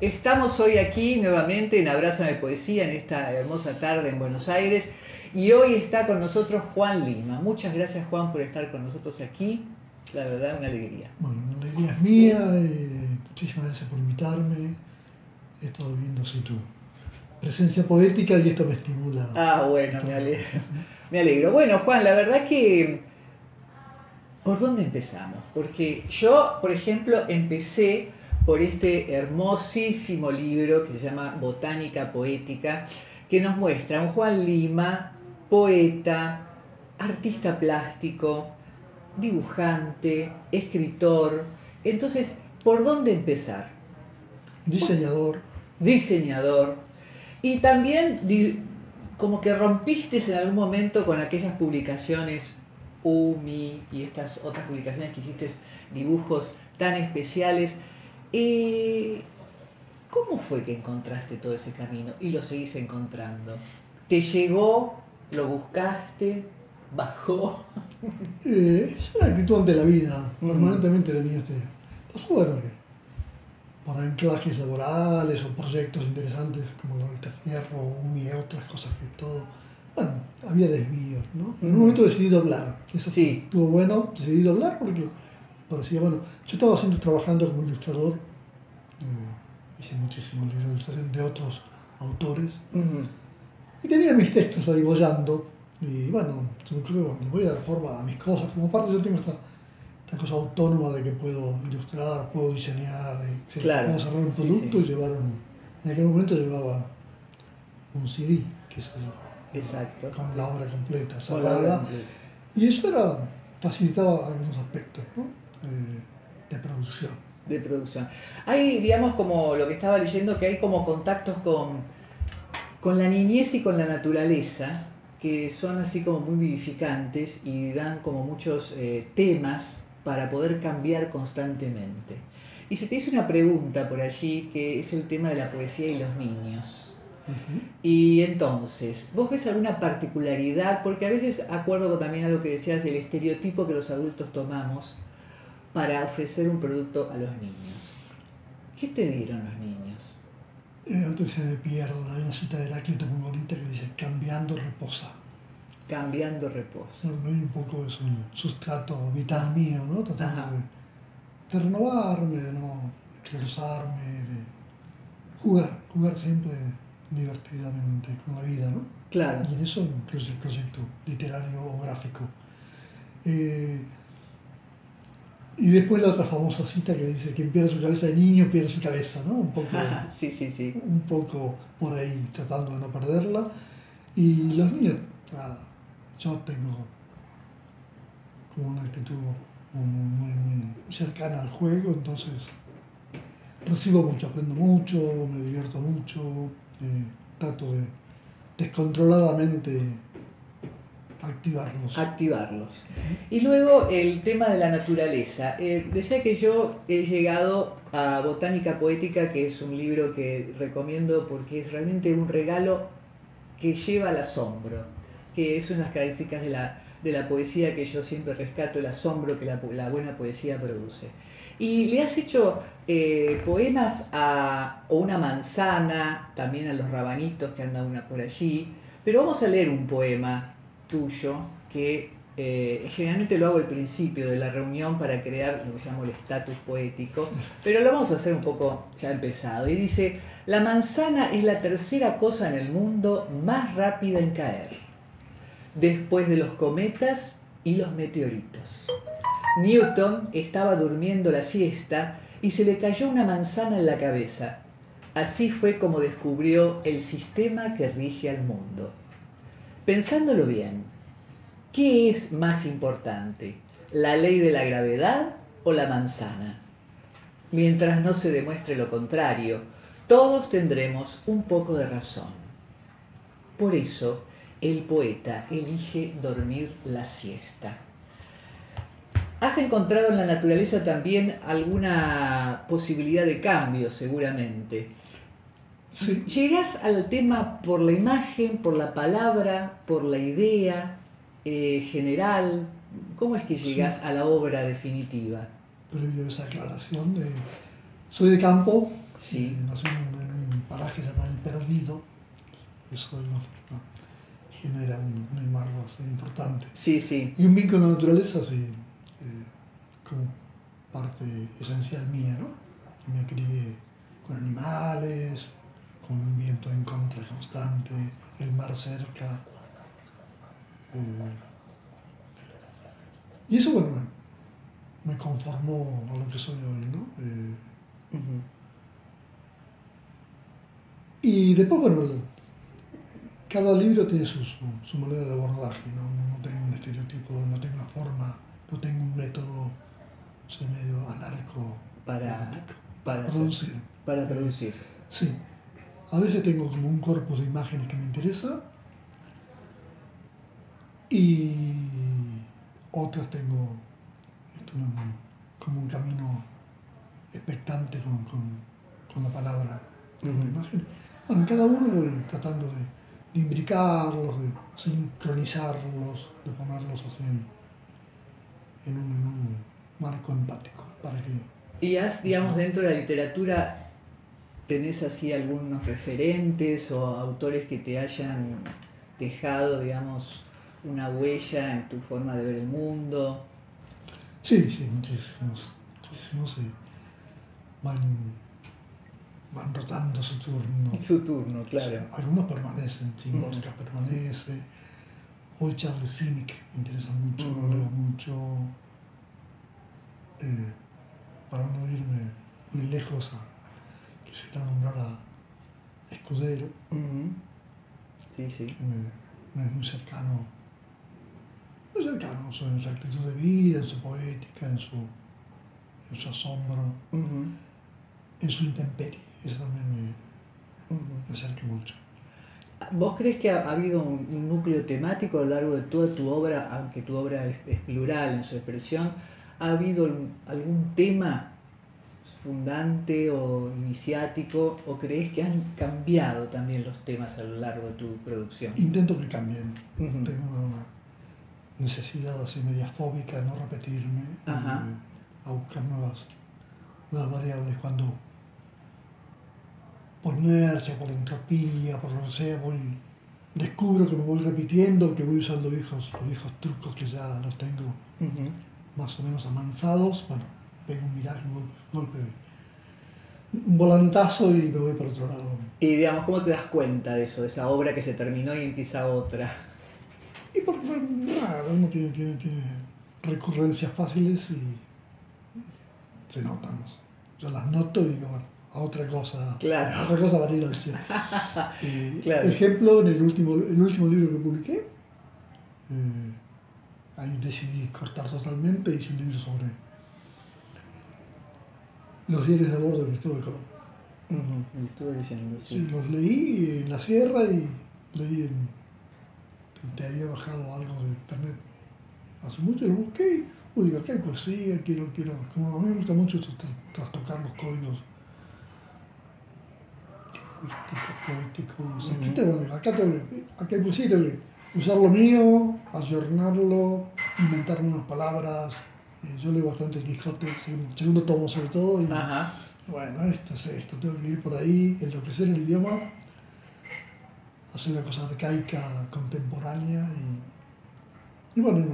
Estamos hoy aquí nuevamente en Abrázame Poesía, en esta hermosa tarde en Buenos Aires, y hoy está con nosotros Juan Lima. Muchas gracias, Juan, por estar con nosotros aquí. La verdad, una alegría. Bueno, la alegría es mía. Muchísimas gracias por invitarme. He estado viendo tu presencia poética y esto me estimula. Ah, bueno, me alegro. Me alegro. Bueno, Juan, la verdad que... ¿Por dónde empezamos? Porque yo, por ejemplo, empecé por este hermosísimo libro que se llama Botánica Poética, que nos muestra a un Juan Lima, poeta, artista plástico, dibujante, escritor. Entonces, ¿por dónde empezar? Diseñador. Diseñador. Y también como que rompiste en algún momento con aquellas publicaciones UMI y estas otras publicaciones que hiciste, dibujos tan especiales. ¿Cómo fue que encontraste todo ese camino y lo seguís encontrando? ¿Te llegó? ¿Lo buscaste? ¿Bajó? Es una actitud ante la vida. Normalmente la niña pasó de largo. Por anclajes laborales o proyectos interesantes como la revista Fierro, UMI, otras cosas que todo. Bueno, había desvíos, ¿no? En un momento decidí doblar. Eso sí. Estuvo bueno, decidí doblar porque... Parecía, bueno, yo estaba trabajando como ilustrador, hice muchísimos libros de ilustración de otros autores, y tenía mis textos ahí bollando, y bueno, se me ocurrió, bueno, le voy a dar forma a mis cosas, como parte yo tengo esta cosa autónoma de que puedo ilustrar, puedo diseñar, etc. Claro. Puedo cerrar un producto y llevar en aquel momento llevaba un CD, que es con la obra completa, cerrada, y eso era, facilitaba algunos aspectos, ¿no? De producción. De producción. Hay, digamos, como lo que estaba leyendo, que hay como contactos con la niñez y con la naturaleza, que son así como muy vivificantes y dan como muchos temas para poder cambiar constantemente. Y se te hizo una pregunta por allí, que es el tema de la poesía y los niños. Y entonces, ¿vos ves alguna particularidad? Porque a veces, acuerdo también a lo que decías del estereotipo que los adultos tomamos para ofrecer un producto a los niños. ¿Qué te dieron los niños? Antes de Pierre, hay una cita de Heráclito muy bonita que dice, cambiando reposa. Cambiando reposa. No, un poco es un sustrato vital mío, ¿no? Tratando de renovarme, de no cruzarme, de jugar siempre divertidamente con la vida, ¿no? Claro. Y en eso incluso el proyecto literario o gráfico. Y después la otra famosa cita que dice, quien pierde su cabeza de niño pierde su cabeza, ¿no? Un poco, sí. Un poco por ahí, tratando de no perderla. Y los niños, yo tengo como una actitud muy cercana al juego, entonces recibo mucho, aprendo mucho, me divierto mucho. Trato de descontroladamente activarlos. Activarlos. Y luego el tema de la naturaleza. Decía que yo he llegado a Botánica Poética, que es un libro que recomiendo porque es realmente un regalo que lleva al asombro, que es una de las características de la poesía que yo siempre rescato, el asombro que la buena poesía produce. Y le has hecho poemas a una manzana, también a los rabanitos que andan por allí, pero vamos a leer un poema tuyo que generalmente lo hago al principio de la reunión para crear lo que llamo el estatus poético, pero lo vamos a hacer un poco ya empezado. Y dice, la manzana es la tercera cosa en el mundo más rápida en caer, después de los cometas y los meteoritos. Newton estaba durmiendo la siesta y se le cayó una manzana en la cabeza. Así fue como descubrió el sistema que rige al mundo. Pensándolo bien, ¿qué es más importante, la ley de la gravedad o la manzana? Mientras no se demuestre lo contrario, todos tendremos un poco de razón. Por eso, el poeta elige dormir la siesta. Has encontrado en la naturaleza también alguna posibilidad de cambio, seguramente. Sí. Llegás al tema por la imagen, por la palabra, por la idea general. ¿Cómo es que llegás a la obra definitiva? Previo a esa aclaración, soy de campo, nací en un paraje que se llama El Perdido. Eso es una forma, genera un enmargo importante. Sí, sí. Y un vínculo a la naturaleza, sí, como parte esencial mía, ¿no? Me crié con animales, con un viento en contra constante, el mar cerca. Y eso, bueno, me conformó a lo que soy hoy, ¿no? Y después, bueno, cada libro tiene su manera de abordaje, ¿no? No tengo un estereotipo, no tengo una forma, no tengo un método, soy medio anarco para producir. Para producir. Sí. A veces tengo como un corpus de imágenes que me interesa y otras tengo como un camino expectante con la palabra, con la imagen. Bueno, cada uno voy tratando de imbricarlos, de sincronizarlos, de ponerlos así en un marco empático para que... Y has, digamos, dentro de la literatura, ¿tenés así algunos referentes o autores que te hayan dejado, digamos, una huella en tu forma de ver el mundo? Sí, sí, muchísimos van rotando su turno. Su turno, claro. O sea, algunos permanecen, Simbólica permanece. Hoy Charles Simic me interesa mucho, leo mucho. Para no irme muy lejos, quisiera nombrar a Escudero. Sí, sí. Que me es muy cercano. Muy cercano, o sea, en su actitud de vida, en su poética, en su asombro, en su intemperie. Eso también me acerca mucho. ¿Vos crees que ha habido un núcleo temático a lo largo de toda tu obra, aunque tu obra es plural en su expresión? ¿Ha habido algún tema fundante o iniciático, o crees que han cambiado también los temas a lo largo de tu producción? Intento que cambien. Tengo una necesidad así media fóbica de no repetirme, a buscar nuevas variables. Cuando por inercia, por entropía, por lo que sea, descubro que me voy repitiendo, que voy usando los viejos trucos que ya los tengo más o menos amansados. Bueno, pego un miraje, un golpe, un volantazo y me voy para otro lado. Y digamos, ¿cómo te das cuenta de eso, de esa obra que se terminó y empieza otra? Y porque uno tiene recurrencias fáciles y se notan. Yo las noto y digo, bueno, a otra cosa. Claro. A otra cosa Bariloche. Claro. Ejemplo, en el último libro que publiqué, ahí decidí cortar totalmente, hice un libro sobre los diarios de bordo del Córdoba. Estuve diciendo, sí, los leí en la sierra y leí te había bajado algo de internet hace mucho y lo busqué. Uy, digo, acá hay poesía, quiero. Como a mí me gusta mucho trastocar los códigos poéticos. Acá hay poesía, tengo que usar lo mío, ayornarlo, inventar nuevas palabras. Yo leo bastante el Quijote, segundo tomo sobre todo. Y, bueno, esto es esto, tengo que ir por ahí, enloquecer el idioma, hacer una cosa arcaica, contemporánea y bueno,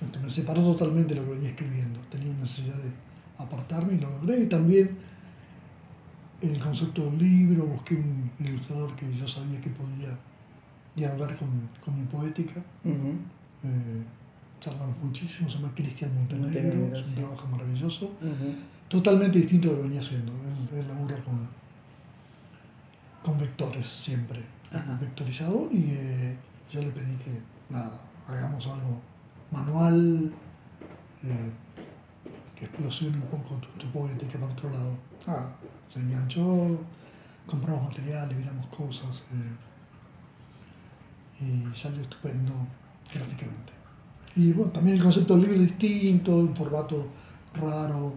Entonces me separó totalmente de lo que venía escribiendo. Tenía necesidad de apartarme y lo logré. Y también en el concepto del libro busqué un ilustrador que yo sabía que podía dialogar con mi poética. Charlamos muchísimo, se llama Cristian Montenegro, es un trabajo maravilloso. Totalmente distinto de lo que venía haciendo. Él labura con vectores siempre, vectorizado, y yo le pedí que hagamos algo manual, que explosione un poco tu poética para otro lado. Se enganchó, compramos materiales, miramos cosas y salió estupendo gráficamente. Y bueno, también el concepto del libro distinto, un formato raro.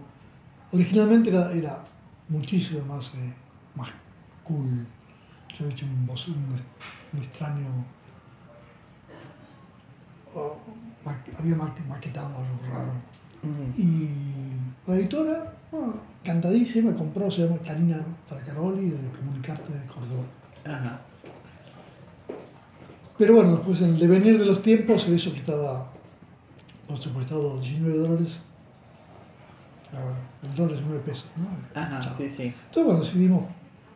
Originalmente era muchísimo más más cool. Yo he hecho un extraño... había maquetado algo raro. Y la editora, encantadísima, compró, se llama Karina Fracaroli, de Comunicarte de Córdoba. Ajá. Pero bueno, después en el devenir de los tiempos se hizo que estaba, por supuesto, $19, el dólar es $9, ¿no? Ajá, chavo. Sí, sí. Entonces bueno, decidimos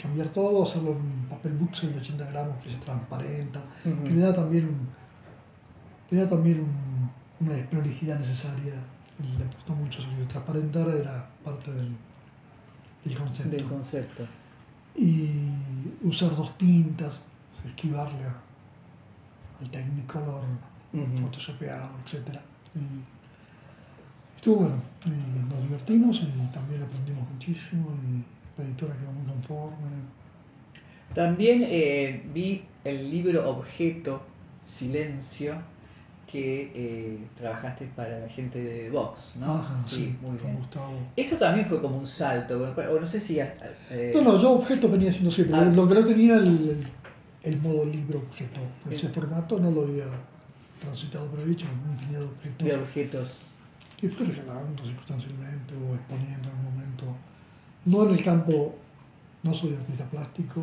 cambiar todo, hacerlo en papel buxo de 80 gramos que se transparenta, que le da también una desprolijidad necesaria. Le costó mucho sobre transparentar, era parte del concepto. Del concepto. Y usar dos tintas, esquivarle al Technicolor, photoshopeado, etc. Estuvo bueno, y nos divertimos y también aprendimos muchísimo. Y la editora quedó muy conforme. También vi el libro Objeto Silencio, que trabajaste para la gente de Vox, ¿no? Ajá, sí, muy bien. Gustavo. Eso también fue como un salto, o no sé si... No, yo objeto venía haciendo siempre, lo que no tenía el modo libro objeto, ese formato no lo había transitado, pero he hecho una infinidad de objetos. De objetos. Y fui regalando circunstancialmente o exponiendo en un momento, no en el campo, no soy artista plástico,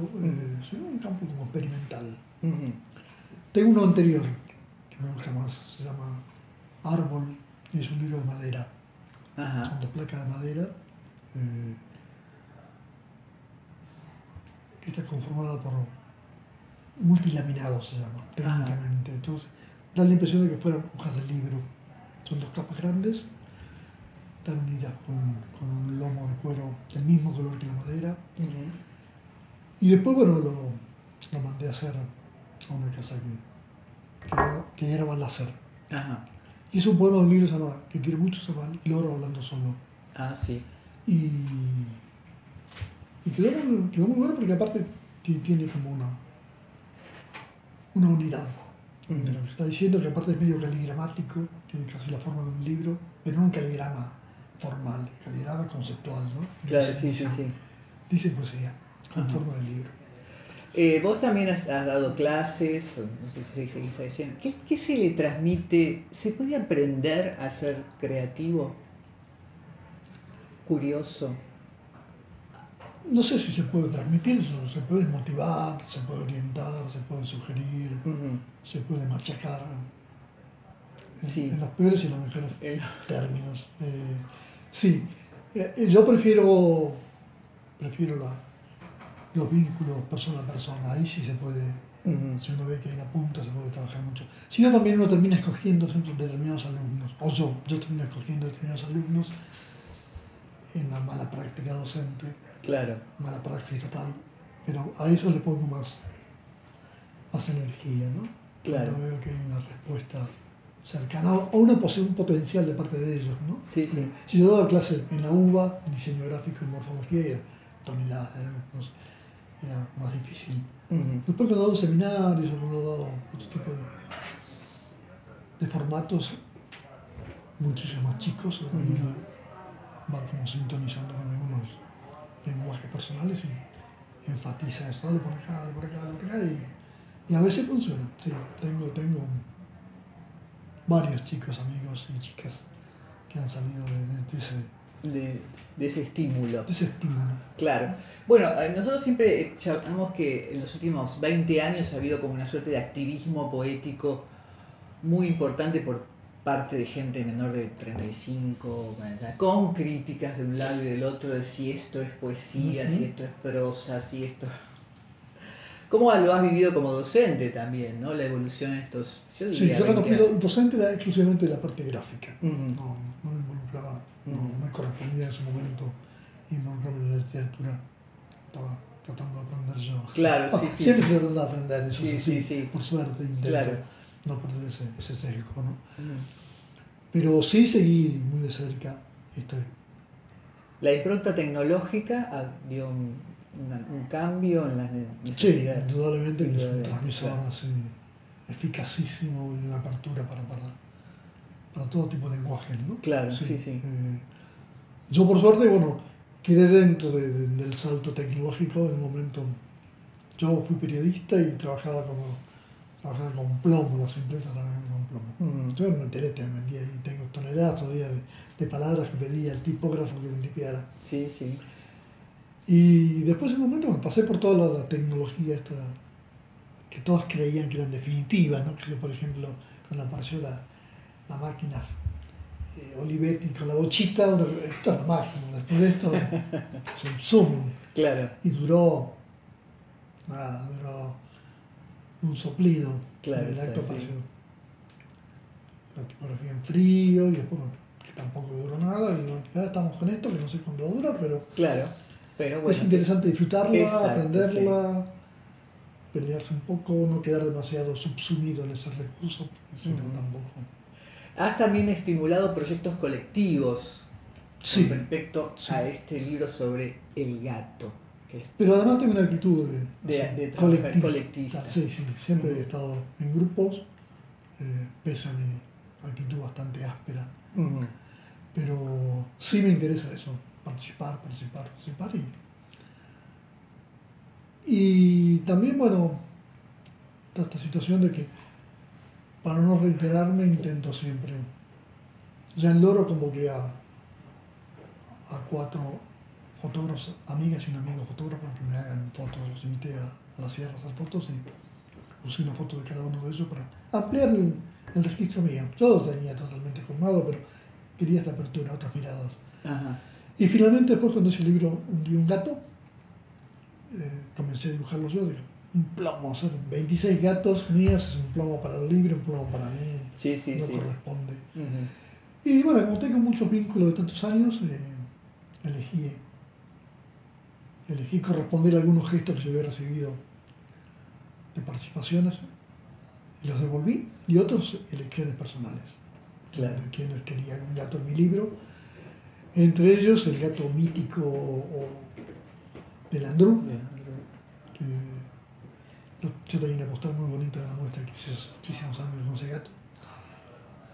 soy en un campo como experimental. Tengo uno anterior, que me gusta más, se llama Árbol, y es un libro de madera. Ajá. Son dos placas de madera, que está conformada por multilaminados, se llama, técnicamente. Ajá. Entonces, da la impresión de que fueran hojas del libro. Son dos capas grandes, están unidas con un lomo de cuero del mismo color que la madera. Y después, bueno, lo mandé a hacer a una casa que era Balazar. Ajá. Y es un poema de un libro que quiere mucho, se llama El Oro Hablando Solo. Ah, sí. Y quedó muy bueno porque aparte tiene como una unidad de lo que está diciendo, que aparte es medio caligramático, tiene casi la forma de un libro, pero no un caligrama formal, caligrama conceptual, ¿no? Claro, sí. Dice poesía, con forma de libro. Vos también has dado clases, no sé si seguís diciendo. ¿Qué se le transmite? ¿Se puede aprender a ser creativo? ¿Curioso? No sé si se puede transmitir, se puede motivar, se puede orientar, se puede sugerir, se puede machacar. Sí. En los peores y los mejores términos. Sí, yo prefiero los vínculos persona a persona, ahí sí se puede, si uno ve que hay una punta, se puede trabajar mucho. Si no, también uno termina escogiendo siempre determinados alumnos, o yo termino escogiendo determinados alumnos en la mala práctica docente, claro, mala praxis total, pero a eso le pongo más energía, ¿no? Claro. Cuando veo que hay una respuesta cercana, o un potencial de parte de ellos, ¿no? Sí, sí. Si yo daba clase en la UBA, en Diseño Gráfico y Morfología, toneladas de alumnos, era más difícil. Después cuando he dado seminarios, cuando he dado otro tipo de formatos, muchos más chicos, va como sintonizando con algunos lenguajes personales y enfatiza eso, de por acá, de por acá, y a veces funciona. Sí, tengo varios chicos, amigos y chicas que han salido de ese... De ese estímulo. Claro. Bueno, nosotros siempre charlamos que en los últimos 20 años ha habido como una suerte de activismo poético muy importante por parte de gente menor de 35, con críticas de un lado y del otro de si esto es poesía, si esto es prosa, si esto... ¿Cómo lo has vivido como docente también, ¿no? La evolución de estos... Yo diría yo cuando fui docente era exclusivamente de la parte gráfica. No me involucraba, no me correspondía en ese momento involucrarme en la literatura. Estaba tratando de aprender yo. Claro, sí. Siempre tratando de aprender, eso sí. Por suerte intento no perder ese sesgo, ¿no? Pero sí seguí muy de cerca esta... La impronta tecnológica dio un cambio en las necesidades. Sí, indudablemente es un transmisor así eficacísimo y una apertura para todo tipo de lenguajes, ¿no? Claro, sí. Yo por suerte, bueno, quedé dentro del salto tecnológico en el momento. Yo fui periodista y trabajaba con plomo, las empresas trabajaban con plomo. Yo me enteré, te vendía y tengo toneladas todavía de palabras que pedía el tipógrafo que me tipiara. Sí, sí. Y después en un momento me pasé por toda la tecnología esta, que todos creían que eran definitivas, ¿no? Que por ejemplo, cuando apareció la máquina Olivetti con la bochita, esto era máximo, después de esto se sumum. Claro. Y duró un soplido, claro, en el acto apareció la tipografía en frío, y después que tampoco duró nada, y bueno, ya estamos con esto, que no sé cuándo dura, pero... Claro. Pero bueno, es interesante disfrutarla, exacto, aprenderla, sí, pelearse un poco, no quedar demasiado subsumido en ese recurso, porque no tampoco. Has también estimulado proyectos colectivos, sí, con respecto, sí, a este libro sobre el gato. Pero además tengo una actitud colectiva. Sí, sí, siempre he estado en grupos, pese a mi actitud bastante áspera. Pero sí me interesa eso. Participar y también, bueno, esta situación de que para no reiterarme intento siempre, ya en Loro convoqué a 4 fotógrafos, amigas y un amigo fotógrafo, que me hagan fotos, los invité a la sierra a hacer fotos y usé una foto de cada uno de ellos para ampliar el registro mío. Yo lo tenía totalmente formado, pero quería esta apertura, otras miradas. Ajá. Y finalmente después, cuando ese libro hundió un gato, comencé a dibujarlo yo, digo, un plomo, o sea, 26 gatos míos, es un plomo para el libro, un plomo para mí, sí, sí, no corresponde. Y bueno, como tengo muchos vínculos de tantos años, elegí corresponder a algunos gestos que yo había recibido de participaciones, y los devolví, y otros elecciones personales, claro, de quienes querían un gato en mi libro. Entre ellos el gato mítico de Landrú, que yo tenía una postal muy bonita de una muestra que hice hace muchísimos años con ese gato.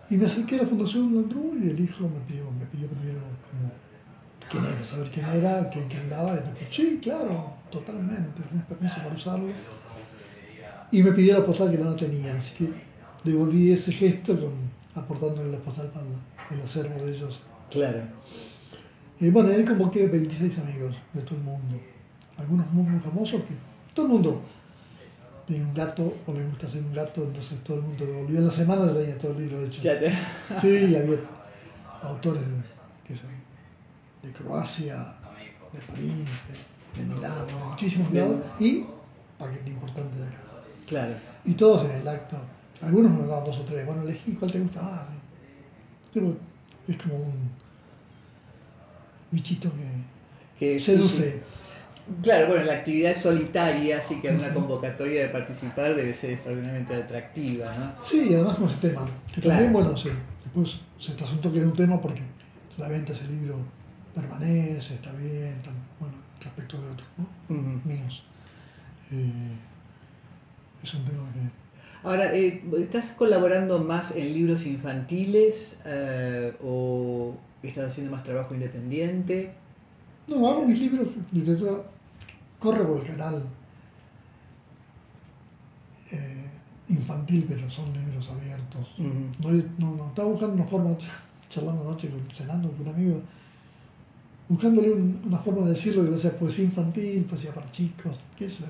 Y me acerqué a la Fundación de Andrú y el hijo me pidió primero como quién era, saber quién era, quién andaba, y después, sí, claro, totalmente, tenés permiso para usarlo. Y me pidió la postal que no tenía, así que devolví ese gesto aportándole la postal para el acervo de ellos. Claro. Y bueno, ahí convoqué 26 amigos de todo el mundo. Algunos muy famosos, que todo el mundo tiene un gato o le gusta hacer un gato, entonces todo el mundo devolvió. En la semana ya tenía todo el libro hecho. Sí, y había autores de Croacia, de París, de Milán, de muchísimos lados, y paquete importante de acá. Claro. Y todos en el acto. Algunos me daban 2 o 3. Bueno, elegí cuál te gusta más. Pero es como un bichito que seduce. Sí. Claro, bueno, la actividad es solitaria, así que una convocatoria de participar debe ser extraordinariamente atractiva, ¿no? Sí, y además con ese tema. Que claro. También, bueno, sí, después se trasunto que era un tema porque la venta de ese libro permanece, está bien, también, bueno, respecto de otros, ¿no? Míos. Es un tema que... Ahora, ¿estás colaborando más en libros infantiles o estás haciendo más trabajo independiente? No, hago mis libros, literatura corre por el canal infantil, pero son libros abiertos. No, estaba buscando una forma, charlando anoche, cenando con un amigo, buscándole una forma de decirlo que no sea poesía infantil, poesía para chicos, qué sé.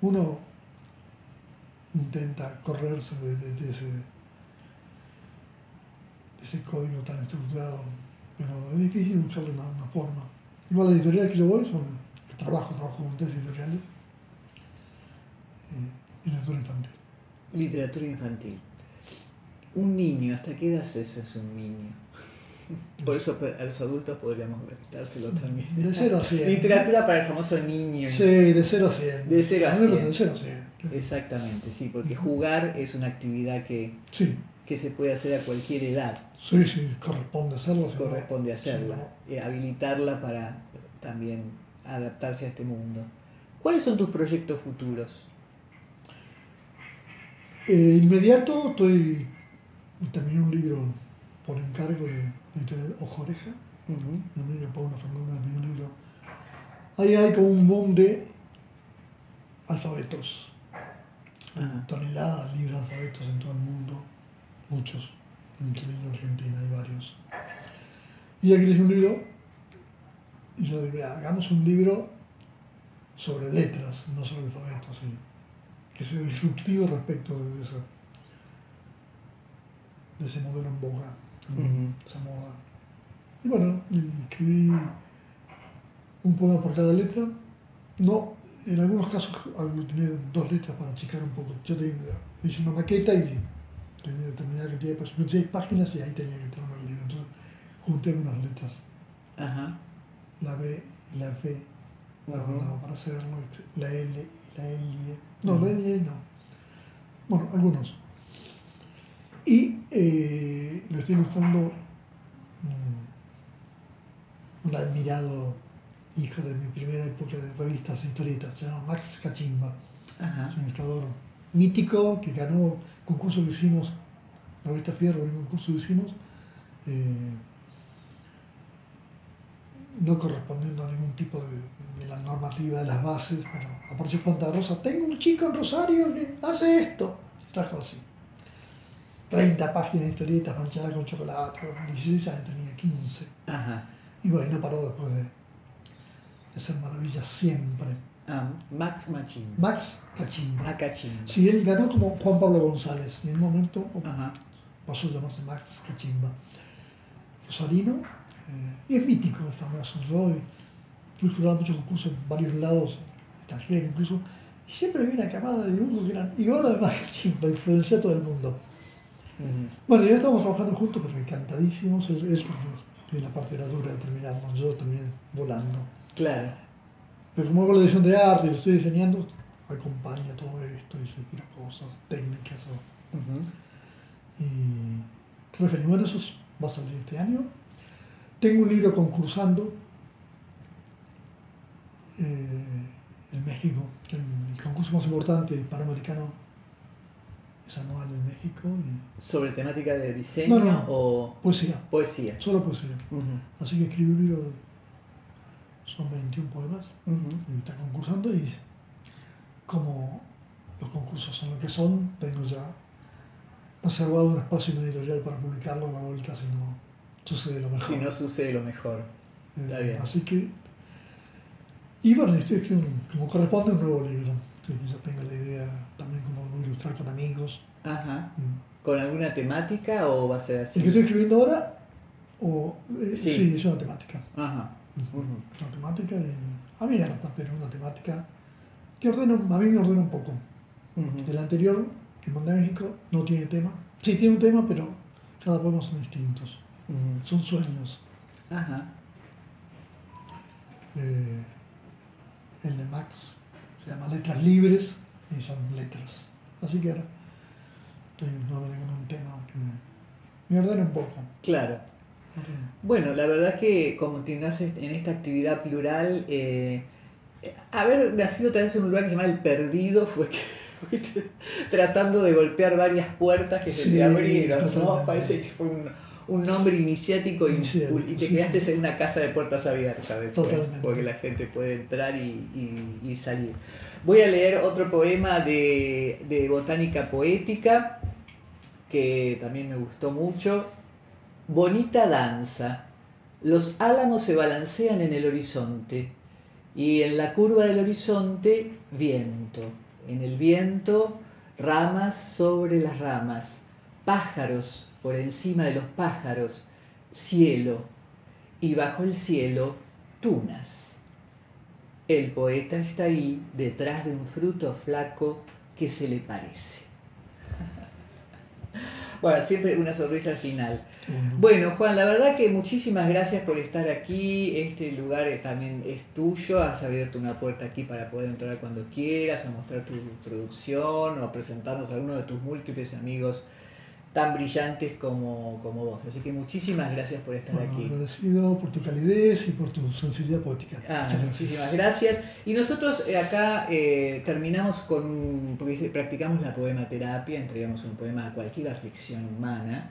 Uno intenta correrse de ese código tan estructurado, pero es difícil buscarle una forma. Igual la editorial que yo voy trabajo con 3 editoriales y literatura infantil. Literatura infantil. Un niño, ¿hasta qué edad eso es un niño? Por eso a los adultos podríamos dárselo también. De 0 a 100. Literatura para el famoso niño. Sí, de 0 a 100. De 0 a 100. De 0 a 100. Exactamente, sí, porque jugar es una actividad que se puede hacer a cualquier edad. Sí, sí, corresponde hacerla. Corresponde hacerla, sí, habilitarla para también adaptarse a este mundo. ¿Cuáles son tus proyectos futuros? Inmediato terminé un libro por encargo de Ojo Oreja, Emilio Paulo Fernández de Neruda. Ahí hay como un boom de alfabetos. Hay toneladas de libros de alfabetos en todo el mundo, muchos, incluyendo Argentina, hay varios. Y aquí les un libro, y yo dije, hagamos un libro sobre letras, no sobre alfabetos, ¿sí? Que sea disruptivo respecto de ese modelo en boga, esa moda. Y bueno, escribí un poema por cada letra. No, en algunos casos aglutiné dos letras para achicar un poco. Yo tenía, hice una maqueta y tenía determinada cantidad de personas, 6 páginas, y ahí tenía que entrar el libro. Entonces junté unas letras. Ajá. La B, la F, la para hacerlo, la L, la L. No, la L no. Bueno, algunos. Y lo estoy mostrando un admirado hijo de mi primera época de revistas e historietas, se llama Max Cachimba. Ajá. Es un ilustrador mítico que ganó concurso que hicimos, la revista Fierro, un concurso que hicimos, no correspondiendo a ningún tipo de la normativa de las bases, pero apareció Fonda Rosa, tengo un chico en Rosario que hace esto, trajo así 30 páginas de historietas manchadas con chocolate, 16 años tenía 15. Ajá. Y bueno, no paró después de hacer maravillas siempre. Ah, Max Cachimba. Max Cachimba. Ah, Cachimba. Sí, él ganó como Juan Pablo González, y en un momento pasó a llamarse Max Cachimba. Rosarino, y es mítico, es famoso. Yo fui jurado muchos concursos en varios lados, extranjeros incluso, y siempre había una camada de dibujos que eran igual a Max Cachimba, influenció a todo el mundo. Bueno, ya estamos trabajando juntos, pero encantadísimos. Él tiene la parte de la dura de terminarlo, yo también volando. Claro. Pero como hago la edición de arte y lo estoy diseñando, acompaña todo esto, dice las cosas técnicas. Y referí, bueno, eso va a salir este año. Tengo un libro concursando en México, el concurso más importante panamericano. Es anual en México. Y... ¿Sobre temática de diseño o...? Poesía. Poesía. Solo poesía. Así que escribí un libro, son 21 poemas, y está concursando, y como los concursos son lo que son, tengo ya reservado un espacio en editorial para publicarlo a la vuelta si no sucede lo mejor. Si no sucede lo mejor. Está bien. Así que... Y bueno, estoy escribiendo, como corresponde, un nuevo libro. Sí, yo tengo la idea también como ilustrar con amigos. Ajá. ¿Con alguna temática o va a ser así? ¿El que estoy escribiendo ahora? O, sí, es una temática. Ajá. Una temática y, a mí ya no está, pero una temática que ordeno, a mí me ordena un poco. El anterior, que mandé a México, no tiene tema. Sí, tiene un tema, pero cada poema son distintos. Son sueños. Ajá. El de Max se llama Letras Libres y son letras. Así que ahora estoy nuevamente con un tema que me ordena un poco. Claro. Bueno, la verdad es que continuás en esta actividad plural. Haber nacido otra vez en un lugar que se llama El Perdido fue que fuiste tratando de golpear varias puertas que se te abrieron, ¿no? Parece que fue un nombre iniciático y te quedaste en una casa de puertas abiertas después, porque la gente puede entrar y salir. Voy a leer otro poema de Botánica Poética que también me gustó mucho. Bonita danza. Los álamos se balancean en el horizonte y en la curva del horizonte viento. En el viento ramas sobre las ramas, pájaros por encima de los pájaros, cielo, y bajo el cielo, tunas. El poeta está ahí, detrás de un fruto flaco que se le parece. Bueno, siempre una sonrisa al final. Bueno, Juan, la verdad que muchísimas gracias por estar aquí. Este lugar también es tuyo. Has abierto una puerta aquí para poder entrar cuando quieras, a mostrar tu producción o a presentarnos a alguno de tus múltiples amigos tan brillantes como vos. Así que muchísimas gracias por estar aquí. Agradecido por tu calidez y por tu sensibilidad poética. Muchísimas gracias. Y nosotros acá terminamos porque practicamos la poematerapia, entregamos un poema a cualquier aflicción humana.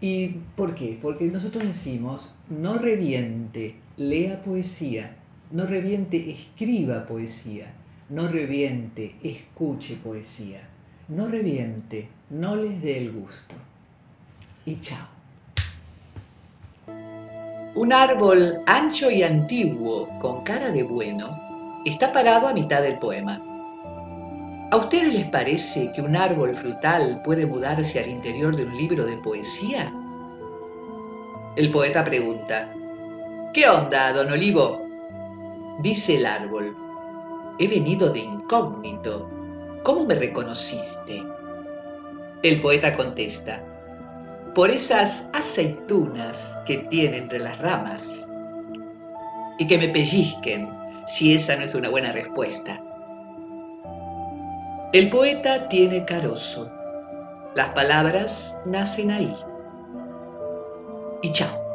¿Y por qué? Porque nosotros decimos, no reviente, lea poesía, no reviente, escriba poesía, no reviente, escuche poesía, no reviente, no les dé el gusto. Y chao. Un árbol ancho y antiguo, con cara de bueno, está parado a mitad del poema. ¿A ustedes les parece que un árbol frutal puede mudarse al interior de un libro de poesía? El poeta pregunta, ¿qué onda, don Olivo? Dice el árbol, he venido de incógnito, ¿cómo me reconociste? El poeta contesta, por esas aceitunas que tiene entre las ramas. Y que me pellizquen, si esa no es una buena respuesta. El poeta tiene carozo. Las palabras nacen ahí. Y chao.